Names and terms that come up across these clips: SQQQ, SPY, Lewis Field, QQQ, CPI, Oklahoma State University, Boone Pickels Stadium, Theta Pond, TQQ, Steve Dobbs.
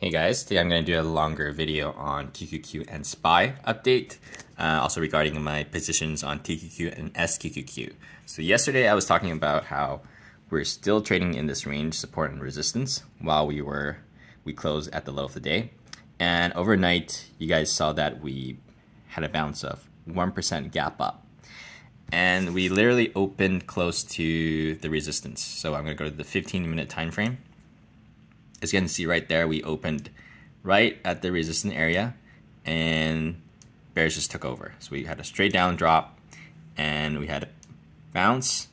Hey guys, today I'm going to do a longer video on QQQ and SPY update, also regarding my positions on TQQ and SQQQ. So yesterday I was talking about how we're still trading in this range, support and resistance, while we closed at the low of the day. And overnight, you guys saw that we had a bounce of 1% gap up. And we literally opened close to the resistance. So I'm going to go to the 15-minute time frame. As you can see right there, we opened right at the resistance area and bears just took over. So we had a straight down drop and we had a bounce.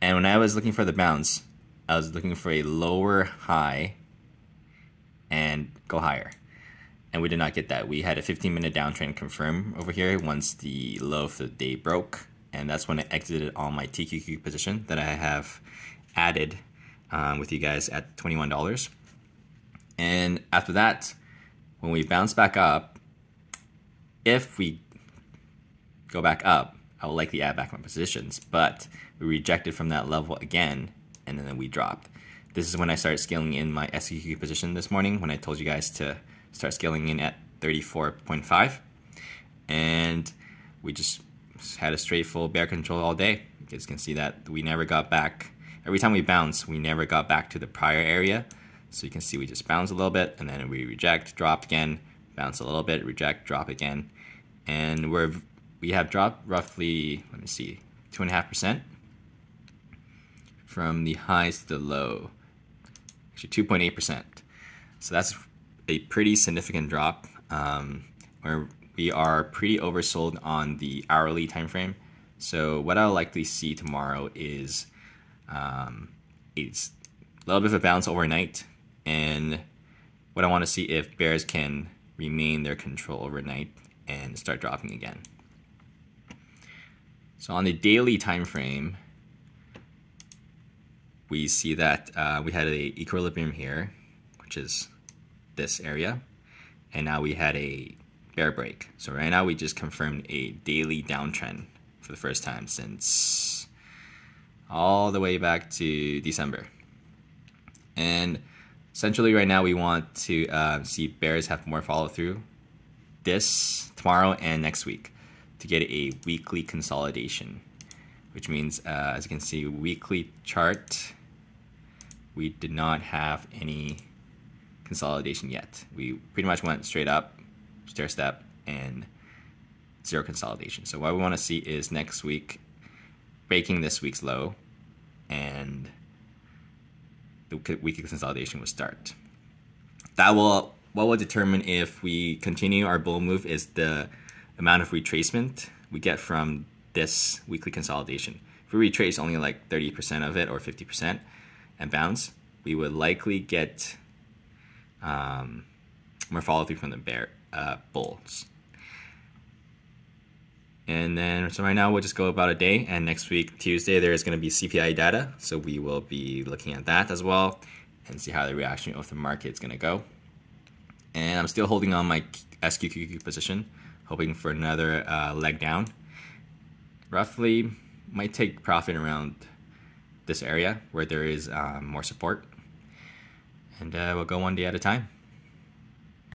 And when I was looking for the bounce, I was looking for a lower high and go higher. And we did not get that. We had a 15-minute downtrend confirm over here once the low of the day broke. And that's when I exited all my TQQ position that I have added with you guys at $21. And after that, when we bounce back up, if we go back up, I will likely add back my positions, but we rejected from that level again, and then we dropped. This is when I started scaling in my SQQQ position this morning, when I told you guys to start scaling in at 34.5. And we just had a straight full bear control all day. You guys can see that we never got back. Every time we bounce, we never got back to the prior area. So you can see we just bounce a little bit, and then we reject, drop again, bounce a little bit, reject, drop again. And we have dropped roughly, let me see, 2.5% from the highs to the low, actually 2.8%. So that's a pretty significant drop. Where we are pretty oversold on the hourly time frame. So what I'll likely see tomorrow is it's a little bit of a bounce overnight, and what I want to see if bears can remain their control overnight and start dropping again. So on the daily time frame, we see that we had a equilibrium here, which is this area, and now we had a bear break. So right now we just confirmed a daily downtrend for the first time since all the way back to December. And essentially right now we want to see bears have more follow through this tomorrow and next week to get a weekly consolidation, which means as you can see, weekly chart, we did not have any consolidation yet. We pretty much went straight up, stair step, and zero consolidation. So what we want to see is next week breaking this week's low, and the weekly consolidation will start. What will determine if we continue our bull move is the amount of retracement we get from this weekly consolidation. If we retrace only like 30% of it or 50% and bounce, we would likely get more follow through from the bulls. And then, so right now we'll just go about a day, and next week, Tuesday, there is going to be CPI data. So we will be looking at that as well and see how the reaction of the market is going to go. And I'm still holding on my SQQQ position, hoping for another leg down. Roughly might take profit around this area where there is more support. And we'll go one day at a time.